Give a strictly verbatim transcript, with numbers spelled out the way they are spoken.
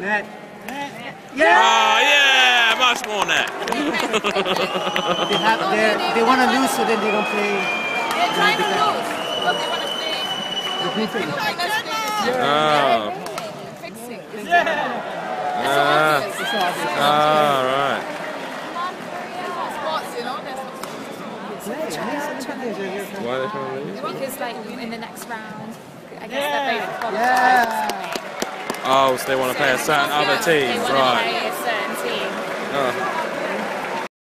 Net. Net. Yeah! Oh, yeah! Much more net. they, have, they want to lose, so then they don't play. They're trying to lose, but they want to play. They're trying to play. Oh. Fixing. Yeah! Uh, it's so obvious. All oh, right. Sports, you know? That's why are they trying to lose? Because, like, in the next round, I guess yeah. they're playing for yeah. Oh, so they want to so play a certain other team, right? They want to play a certain team. Oh.